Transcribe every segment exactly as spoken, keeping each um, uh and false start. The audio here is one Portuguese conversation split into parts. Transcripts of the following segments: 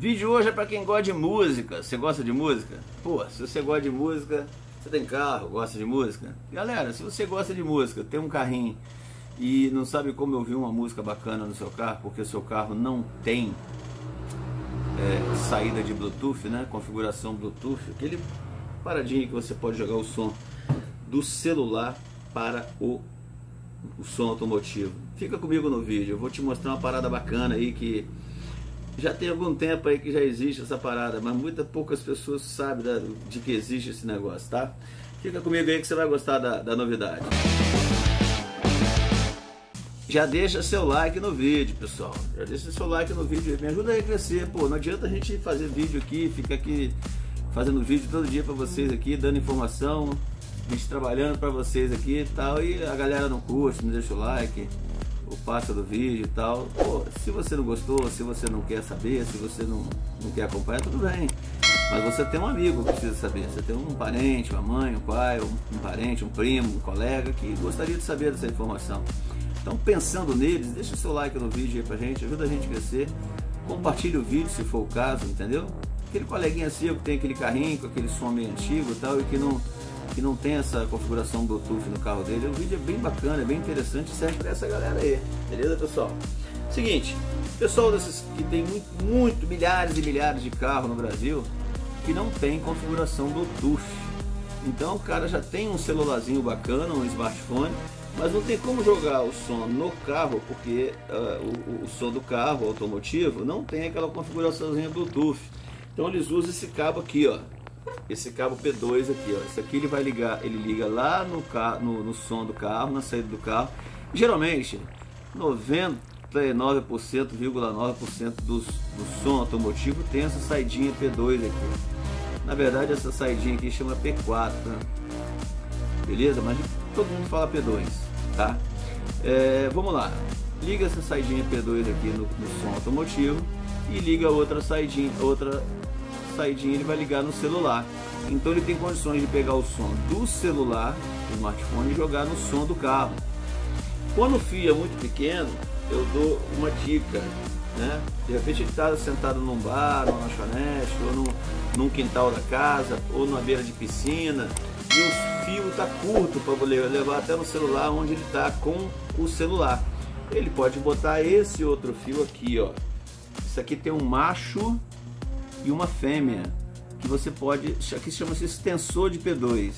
Vídeo hoje é para quem gosta de música. Você gosta de música? Pô, se você gosta de música, você tem carro, gosta de música? Galera, se você gosta de música, tem um carrinho e não sabe como ouvir uma música bacana no seu carro, porque o seu carro não tem é, saída de Bluetooth, né? Configuração Bluetooth, aquele paradinho que você pode jogar o som do celular para o, o som automotivo. Fica comigo no vídeo, eu vou te mostrar uma parada bacana aí que... já tem algum tempo aí que já existe essa parada, mas muitas poucas pessoas sabem da, de que existe esse negócio, tá? Fica comigo aí que você vai gostar da, da novidade. Já deixa seu like no vídeo, pessoal. Já deixa seu like no vídeo, me ajuda aí a crescer, pô. Não adianta a gente fazer vídeo aqui, ficar aqui fazendo vídeo todo dia pra vocês aqui, dando informação, a gente trabalhando pra vocês aqui e tal, e a galera não curte, não deixa o like... o passo do vídeo e tal. Pô, se você não gostou, se você não quer saber, se você não, não quer acompanhar, tudo bem, mas você tem um amigo que precisa saber, você tem um parente, uma mãe, um pai, um, um parente, um primo, um colega que gostaria de saber dessa informação. Então, pensando neles, deixa o seu like no vídeo aí pra gente, ajuda a gente a crescer, compartilha o vídeo se for o caso, entendeu? Aquele coleguinha seu que tem aquele carrinho com aquele som meio antigo e tal, e que não... que não tem essa configuração Bluetooth no carro dele, o vídeo é bem bacana, é bem interessante, serve para essa galera aí, beleza, pessoal? Seguinte, pessoal desses que tem muito, muito, milhares e milhares de carros no Brasil, que não tem configuração Bluetooth, então o cara já tem um celularzinho bacana, um smartphone, mas não tem como jogar o som no carro, porque uh, o, o som do carro automotivo não tem aquela configuraçãozinha Bluetooth, então eles usam esse cabo aqui, ó, esse cabo P dois aqui, ó. Esse aqui ele vai ligar, ele liga lá no, carro, no, no som do carro, na saída do carro. Geralmente, noventa e nove vírgula nove por cento dos, do som automotivo tem essa saidinha P dois aqui. Na verdade, essa saidinha aqui chama P quatro, né? Beleza? Mas todo mundo fala P dois, tá? É, vamos lá. Liga essa saidinha P dois aqui no, no som automotivo e liga outra saidinha, outra... saidinha, ele vai ligar no celular, então ele tem condições de pegar o som do celular, do smartphone, e jogar no som do carro. Quando o fio é muito pequeno, eu dou uma dica, né? De repente ele está sentado num bar, numa lanchonete, ou num, num quintal da casa, ou numa beira de piscina, e o fio está curto para levar até no celular, onde ele está com o celular. Ele pode botar esse outro fio aqui, ó. Isso aqui tem um macho e uma fêmea, que você pode, aqui chama-se extensor de P dois,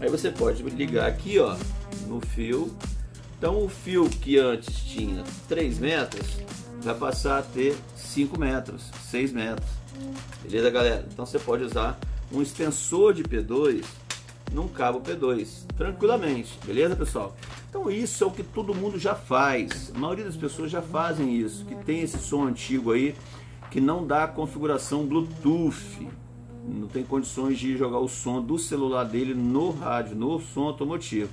aí você pode ligar aqui, ó, no fio. Então o fio que antes tinha três metros vai passar a ter cinco metros, seis metros, beleza, galera? Então você pode usar um extensor de P dois num cabo P dois tranquilamente, beleza, pessoal? Então isso é o que todo mundo já faz, a maioria das pessoas já fazem isso, que tem esse som antigo aí que não dá configuração Bluetooth, não tem condições de jogar o som do celular dele no rádio, no som automotivo,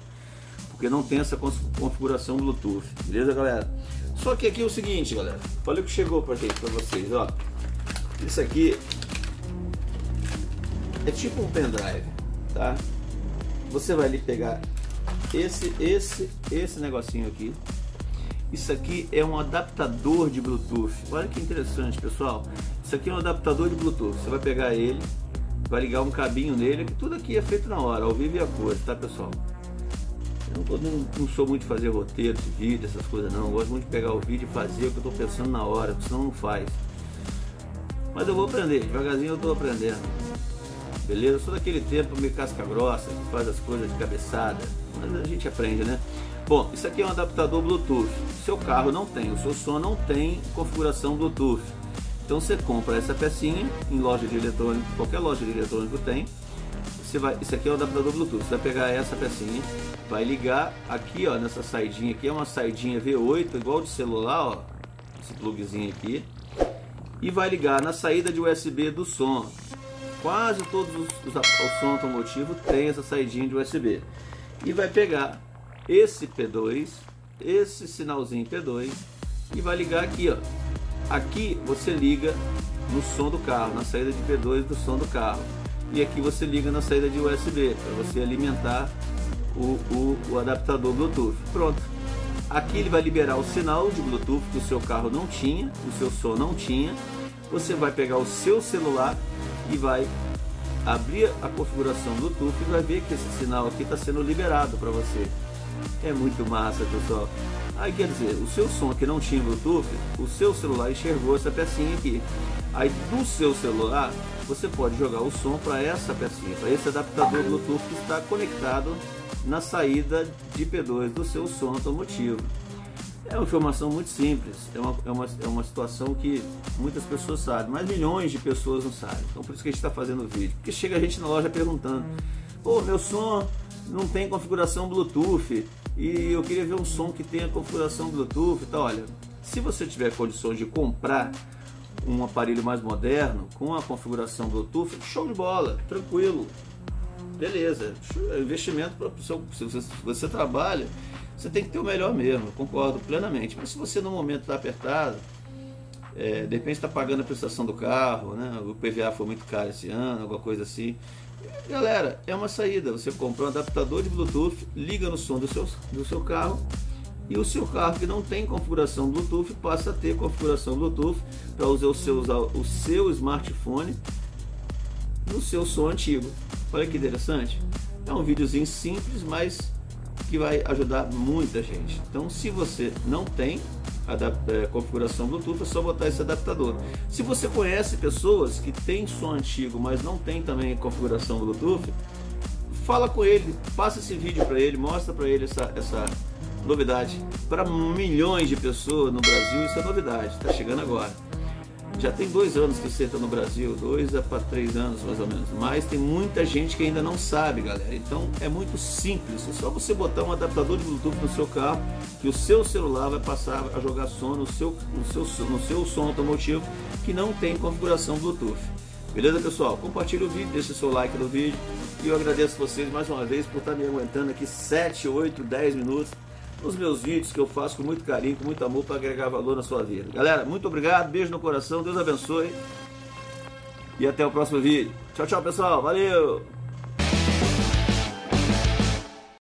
porque não tem essa configuração Bluetooth, beleza, galera? Só que aqui é o seguinte, galera, falei que chegou para vocês, ó, isso aqui é tipo um pendrive, tá? Você vai ali pegar esse, esse, esse negocinho aqui. Isso aqui é um adaptador de Bluetooth. Olha que interessante, pessoal. Isso aqui é um adaptador de Bluetooth. Você vai pegar ele, vai ligar um cabinho nele. Que tudo aqui é feito na hora, ao vivo e a cores, tá, pessoal? Eu não, não, não sou muito de fazer roteiro de vídeo, essas coisas não. Eu gosto muito de pegar o vídeo e fazer o que eu tô pensando na hora, porque senão não faz. Mas eu vou aprender, devagarzinho eu tô aprendendo. Beleza? Eu sou daquele tempo meio casca grossa, que faz as coisas de cabeçada. Mas a gente aprende, né? Bom, isso aqui é um adaptador Bluetooth. Seu carro não tem, o seu som não tem configuração Bluetooth. Então você compra essa pecinha em loja de eletrônico, qualquer loja de eletrônico tem. Você vai, isso aqui é um adaptador Bluetooth. Você vai pegar essa pecinha, vai ligar aqui, ó, nessa saidinha aqui, é uma saidinha V oito igual de celular, ó, esse plugzinho aqui, e vai ligar na saída de U S B do som. Quase todos os, os, os som automotivo tem essa saidinha de U S B. E vai pegar esse P dois, esse sinalzinho P dois, e vai ligar aqui, ó. Aqui você liga no som do carro, na saída de P dois do som do carro, e aqui você liga na saída de U S B para você alimentar o, o, o adaptador Bluetooth. Pronto, aqui ele vai liberar o sinal de Bluetooth que o seu carro não tinha, o seu som não tinha, você vai pegar o seu celular e vai abrir a configuração do Bluetooth e vai ver que esse sinal aqui está sendo liberado para você. É muito massa, pessoal. Aí quer dizer, o seu som que não tinha Bluetooth, o seu celular enxergou essa pecinha aqui. Aí do seu celular você pode jogar o som para essa pecinha, para esse adaptador Bluetooth que está conectado na saída de P dois do seu som automotivo. É uma informação muito simples, é uma, é uma, é uma situação que muitas pessoas sabem, mas milhões de pessoas não sabem. Então por isso que a gente está fazendo o vídeo, porque chega a gente na loja perguntando: pô, meu som não tem configuração Bluetooth e eu queria ver um som que tenha configuração Bluetooth. Então olha, se você tiver condições de comprar um aparelho mais moderno com a configuração Bluetooth, show de bola, tranquilo, beleza, investimento para o seu, se você, se você trabalha, você tem que ter o melhor mesmo, eu concordo plenamente. Mas se você no momento está apertado, é, de repente está pagando a prestação do carro, né? O P V A foi muito caro esse ano, alguma coisa assim, galera, é uma saída, você compra um adaptador de Bluetooth, liga no som do seu, do seu carro, e o seu carro que não tem configuração Bluetooth passa a ter configuração Bluetooth para usar o seu, usar o seu smartphone no seu som antigo. Olha que interessante, é um videozinho simples, mas que vai ajudar muita gente. Então se você não tem a configuração Bluetooth, é só botar esse adaptador. Se você conhece pessoas que tem som antigo, mas não tem também configuração Bluetooth, fala com ele, passa esse vídeo para ele, mostra para ele essa, essa novidade. Para milhões de pessoas no Brasil isso é novidade, está chegando agora. Já tem dois anos que você está no Brasil, dois a três anos mais ou menos, mas tem muita gente que ainda não sabe, galera. Então é muito simples, é só você botar um adaptador de Bluetooth no seu carro que o seu celular vai passar a jogar som no seu, no seu, no seu som automotivo que não tem configuração Bluetooth. Beleza, pessoal? Compartilha o vídeo, deixa o seu like no vídeo e eu agradeço vocês mais uma vez por estar me aguentando aqui sete, oito, dez minutos nos meus vídeos que eu faço com muito carinho, com muito amor, para agregar valor na sua vida. Galera, muito obrigado, beijo no coração, Deus abençoe e até o próximo vídeo. Tchau, tchau, pessoal, valeu!